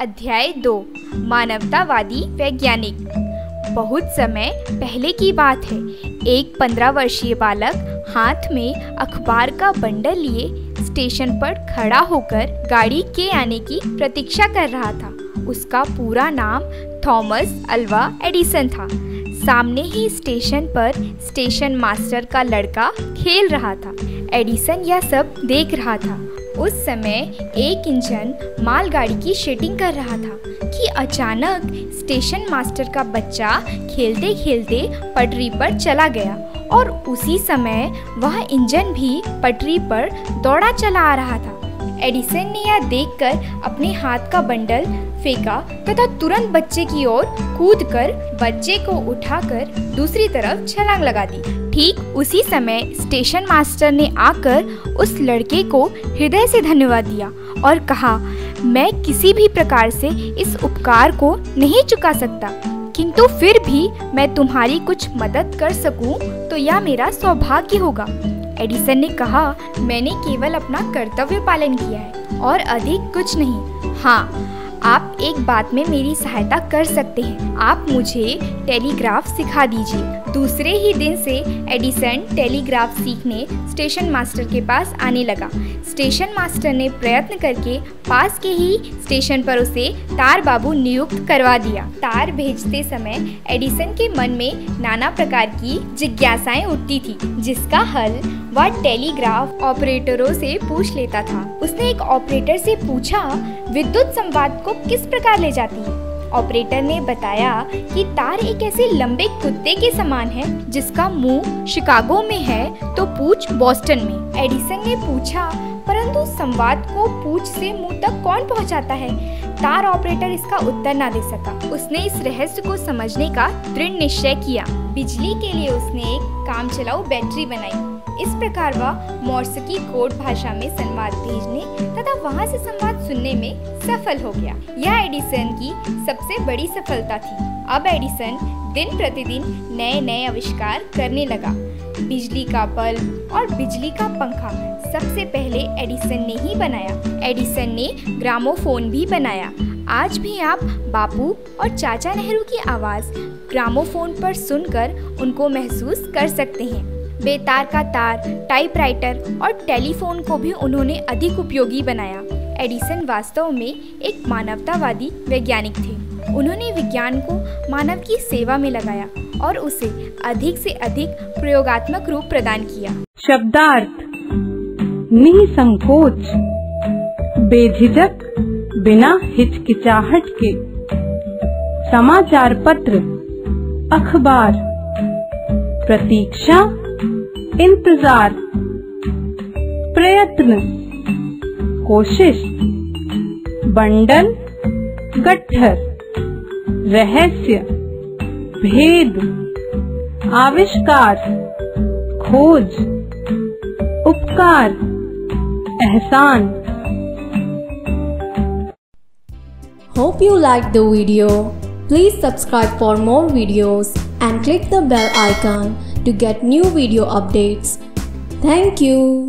अध्याय 2 मानवतावादी वैज्ञानिक। बहुत समय पहले की बात है। एक 15 वर्षीय बालक हाथ में अखबार का बंडल लिए स्टेशन पर खड़ा होकर गाड़ी के आने की प्रतीक्षा कर रहा था। उसका पूरा नाम थॉमस अल्वा एडिसन था। सामने ही स्टेशन पर स्टेशन मास्टर का लड़का खेल रहा था। एडिसन यह सब देख रहा था। उस समय एक इंजन मालगाड़ी की शेडिंग कर रहा था कि अचानक स्टेशन मास्टर का बच्चा खेलते खेलते पटरी पर चला गया और उसी समय वह इंजन भी पटरी पर दौड़ा चला आ रहा था। एडिसन ने यह देखकर अपने हाथ का बंडल फेंका तथा तुरंत बच्चे की ओर कूदकर बच्चे को उठाकर दूसरी तरफ छलांग लगा दी। ठीक उसी समय स्टेशन मास्टर ने आकर उस लड़के को हृदय से धन्यवाद दिया और कहा, मैं किसी भी प्रकार से इस उपकार को नहीं चुका सकता, किंतु फिर भी मैं तुम्हारी कुछ मदद कर सकूं तो यह मेरा सौभाग्य होगा। एडिसन ने कहा, मैंने केवल अपना कर्तव्य पालन किया है और अधिक कुछ नहीं। हाँ, आप एक बात में मेरी सहायता कर सकते हैं, आप मुझे टेलीग्राफ सिखा दीजिए। दूसरे ही दिन से एडिसन टेलीग्राफ सीखने स्टेशन मास्टर के पास आने लगा। स्टेशन मास्टर ने प्रयत्न करके पास के ही स्टेशन पर उसे तार बाबू नियुक्त करवा दिया। तार भेजते समय एडिसन के मन में नाना प्रकार की जिज्ञासाएं उठती थी, जिसका हल वह टेलीग्राफ ऑपरेटरों से पूछ लेता था। उसने एक ऑपरेटर से पूछा, विद्युत संवाद को किस प्रकार ले जाती है? ऑपरेटर ने बताया कि तार एक ऐसे लंबे कुत्ते के समान है जिसका मुंह शिकागो में है तो पूछ बोस्टन में। एडिसन ने पूछा, परंतु संवाद को पूछ से मुंह तक कौन पहुंचाता है? तार ऑपरेटर इसका उत्तर ना दे सका। उसने इस रहस्य को समझने का दृढ़ निश्चय किया। बिजली के लिए उसने एक काम चलाऊ बैटरी बनाई। इस प्रकार वह मॉर्स की कोड भाषा में संवाद भेजने तथा वहां से संवाद सुनने में सफल हो गया। यह एडिसन की सबसे बड़ी सफलता थी। अब एडिसन दिन प्रतिदिन नए नए आविष्कार करने लगा। बिजली का बल्ब और बिजली का पंखा सबसे पहले एडिसन ने ही बनाया। एडिसन ने ग्रामोफोन भी बनाया। आज भी आप बापू और चाचा नेहरू की आवाज़ ग्रामोफोन पर सुनकर उनको महसूस कर सकते हैं। बेतार का तार, टाइपराइटर और टेलीफोन को भी उन्होंने अधिक उपयोगी बनाया। एडिसन वास्तव में एक मानवतावादी वैज्ञानिक थे। उन्होंने विज्ञान को मानव की सेवा में लगाया और उसे अधिक से अधिक प्रयोगात्मक रूप प्रदान किया। शब्दार्थ: निसंकोच, बेझिझक, बिना हिचकिचाहट के। समाचार पत्र, अखबार। प्रतीक्षा, इंतजार। प्रयत्न, कोशिश। बंडल, गट्ठर। रहस्य, भेद। आविष्कार, खोज। उपकार, एहसान। Hope you liked the video. Please subscribe for more videos and click the bell icon to get new video updates. Thank you.